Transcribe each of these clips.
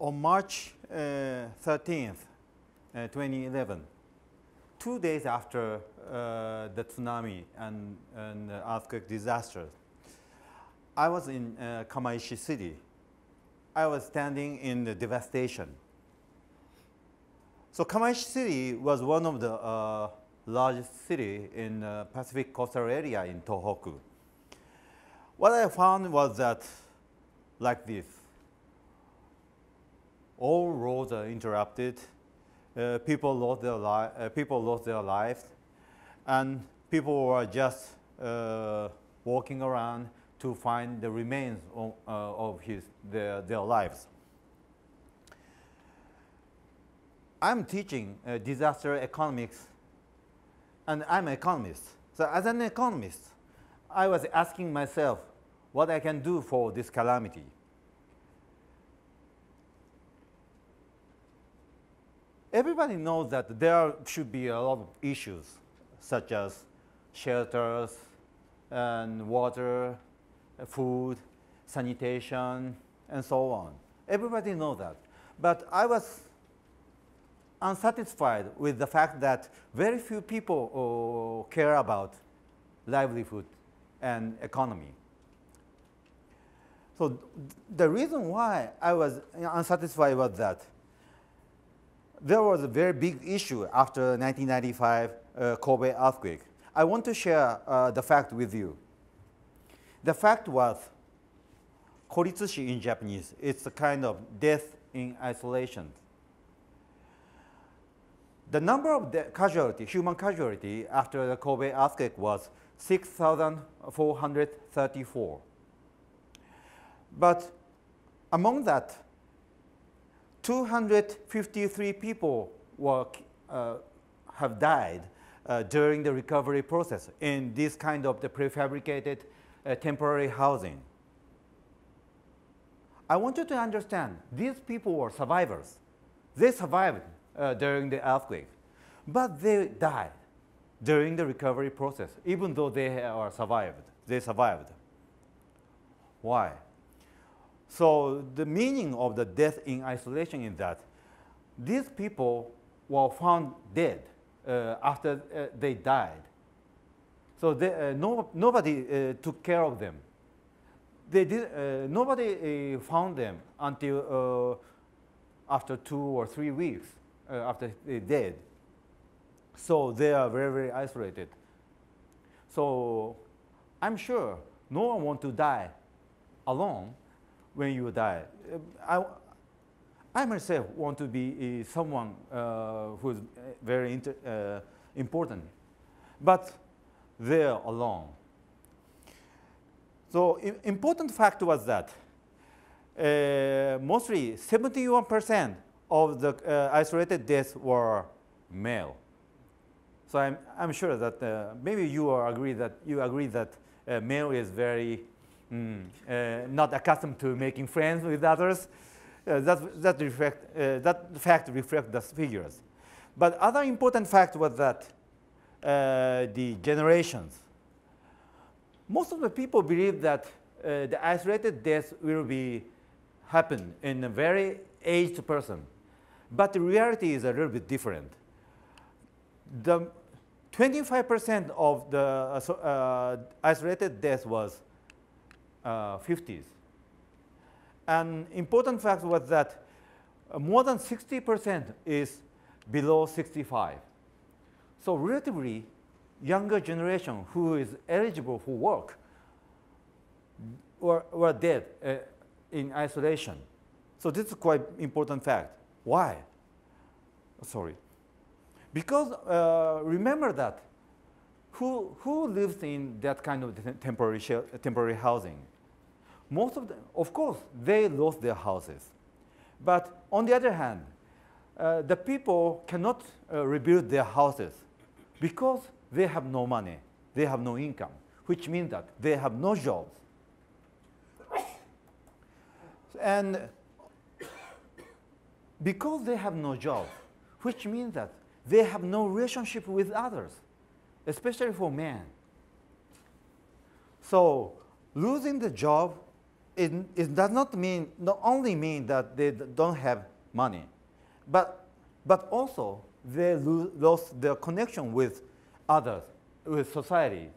On March 13th, 2011, 2 days after the tsunami and earthquake disaster, I was in Kamaishi City. I was standing in the devastation. So Kamaishi City was one of the largest city in the Pacific coastal area in Tohoku. What I found was that, like this, all roads are interrupted. People lost their lives, and people were just walking around to find the remains of their lives. I'm teaching disaster economics, and I'm an economist. So as an economist, I was asking myself what I can do for this calamity. Everybody knows that there should be a lot of issues, such as shelters, and water, food, sanitation, and so on. Everybody knows that. But I was unsatisfied with the fact that very few people care about livelihood and economy. So the reason why I was unsatisfied was that there was a very big issue after 1995 Kobe earthquake. I want to share the fact with you. The fact was, koritsushi in Japanese, it's a kind of death in isolation. The number of human casualty after the Kobe earthquake was 6,434. But among that, 253 people have died during the recovery process in this kind of the prefabricated temporary housing. I want you to understand, these people were survivors. They survived during the earthquake, but they died during the recovery process. Even though they are survived, they survived. Why? So the meaning of the death in isolation is that these people were found dead after they died. So they, nobody took care of them. They did, nobody found them until after 2 or 3 weeks after they died. So they are very, very isolated. So I'm sure no one wants to die alone. When you die, I myself want to be someone who's very important, but they're alone. So important fact was that mostly 71% of the isolated deaths were male. So I'm sure that maybe you agree that male is very not accustomed to making friends with others. That fact reflects the figures. But other important fact was that the generations. Most of the people believe that the isolated death will happen in a very aged person. But the reality is a little bit different. The 25% of the isolated death was 50s. An important fact was that more than 60% is below 65. So relatively younger generation who is eligible for work were dead in isolation. So this is quite important fact. Why? Sorry. Because remember that who lives in that kind of temporary housing? Most of them, of course, they lost their houses. But on the other hand, the people cannot rebuild their houses because they have no money, they have no income, which means that they have no jobs. And because they have no job, which means that they have no relationship with others, especially for men. So losing the job it does not mean, not only mean that they don't have money, but also they lost their connection with others, with society.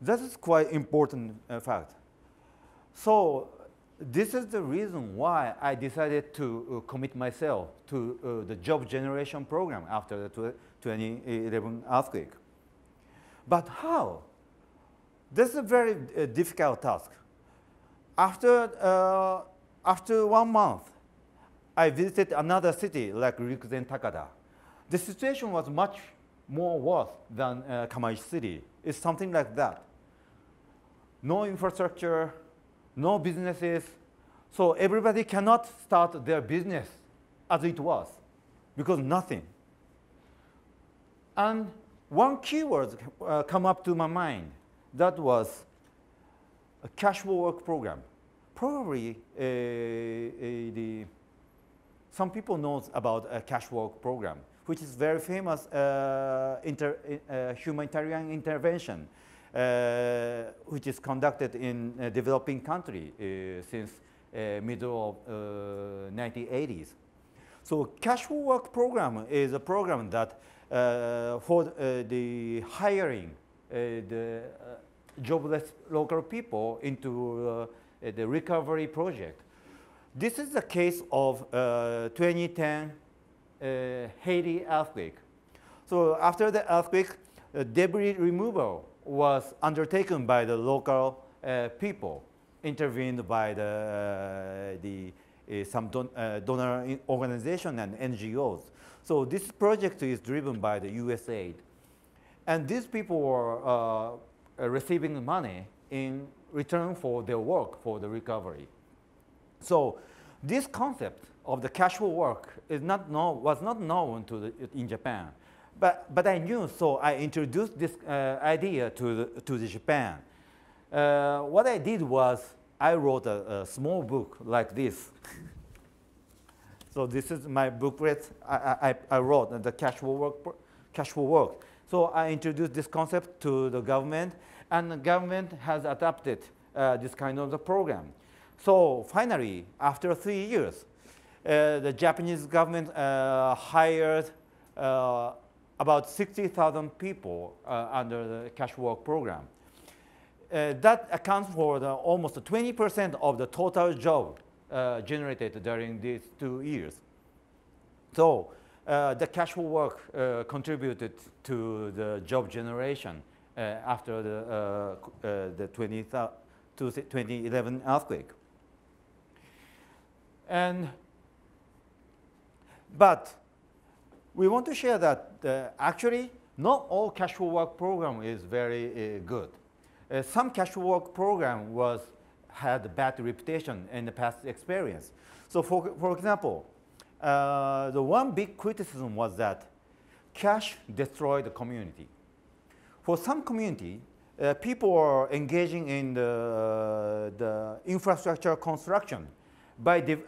That is quite important fact. So this is the reason why I decided to commit myself to the job generation program after the 2011 earthquake. But how? This is a very difficult task. After 1 month, I visited another city like Rikuzentakada. The situation was much more worse than Kamaishi City. It's something like that. No infrastructure, no businesses. So everybody cannot start their business as it was because nothing. And one keyword come up to my mind. That was a casual work program. Probably some people know about a casual work program, which is very famous humanitarian intervention, which is conducted in a developing country since middle of 1980s. So casual work program is a program that for the hiring the jobless local people into the recovery project. This is the case of 2010 Haiti earthquake. So after the earthquake, debris removal was undertaken by the local people, intervened by some donor organizations and NGOs. So this project is driven by the USAID. And these people were receiving money in return for their work for the recovery. So this concept of the casual work is was not known in Japan. But I knew, so I introduced this idea to Japan. What I did was I wrote a small book like this. So this is my booklet I wrote, the casual work. So I introduced this concept to the government, and the government has adopted this kind of the program. So finally, after 3 years, the Japanese government hired about 60,000 people under the casual work program. That accounts for almost 20% of the total job generated during these 2 years. So the casual work contributed to the job generation after the 2011 earthquake. But we want to share that actually not all casual work program is very good. Some casual work program had a bad reputation in the past experience. So for example, the one big criticism was that cash destroyed the community. For some community, people are engaging in the infrastructure construction by the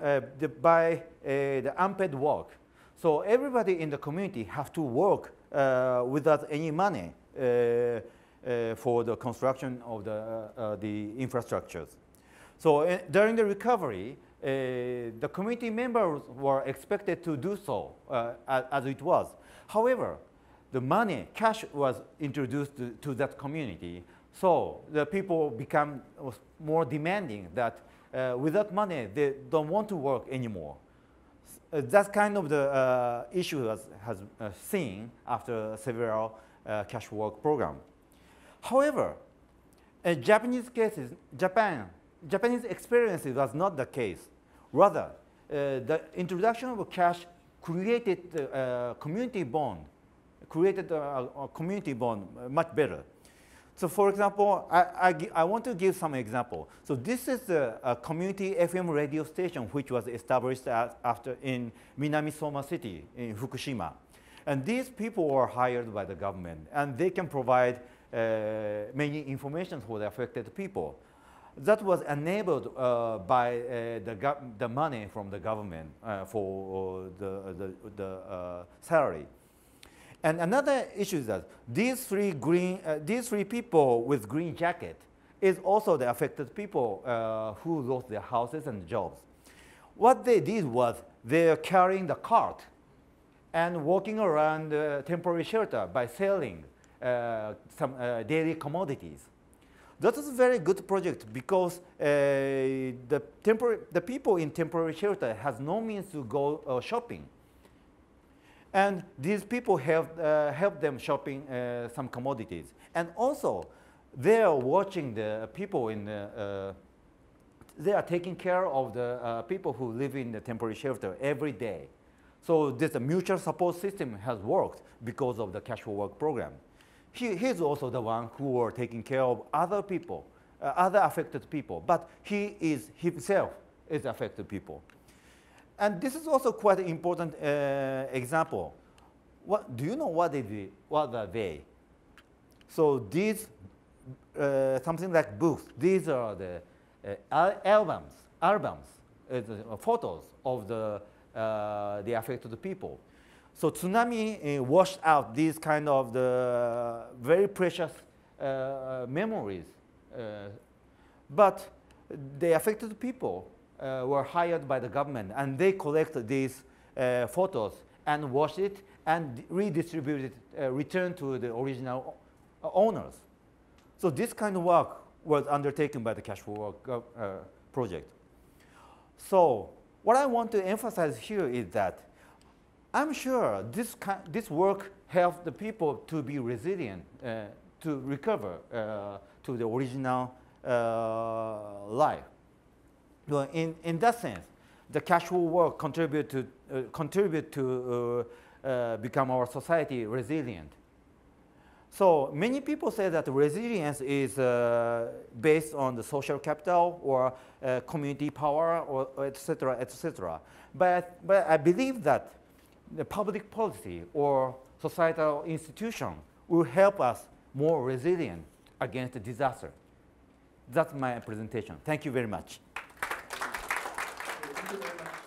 unpaid work. So everybody in the community have to work without any money for the construction of the infrastructures. So during the recovery, the community members were expected to do so as it was. However, the money, cash, was introduced to that community. So the people become more demanding that without money, they don't want to work anymore. That kind of the issue has seen after several cash work program. However, in Japanese cases, Japanese experience was not the case. Rather, the introduction of cash created a community bond, much better. So for example, I want to give some example. So this is a community FM radio station which was established in Minamisoma City in Fukushima. And these people were hired by the government, and they can provide many information for the affected people. That was enabled by the money from the government for the salary. And another issue is that these three people with green jacket is also the affected people who lost their houses and jobs. What they did was they were carrying the cart and walking around temporary shelter by selling some daily commodities. That is a very good project because the people in temporary shelter has no means to go shopping. And these people helped them shopping some commodities. And also, they are watching the people in the, they are taking care of the people who live in the temporary shelter every day. So this mutual support system has worked because of the Cash for Work program. He's also the one who are taking care of other people, other affected people, but he is himself is affected people. And this is also quite an important example. What, do you know what is, what are they? So these, something like books, these are the albums, photos of the affected people. So tsunami washed out these kind of the very precious memories. But the affected people were hired by the government, and they collected these photos and washed it and redistributed, returned to the original owners. So this kind of work was undertaken by the Cash for Work project. So what I want to emphasize here is that I'm sure this work helped the people to be resilient, to recover to the original life. Well, in that sense, the Cash for Work contribute to become our society resilient. So many people say that resilience is based on the social capital or community power, or et cetera, et cetera. But I believe that the public policy or societal institution will help us more resilient against the disaster. That's my presentation. Thank you very much. Thank you very much.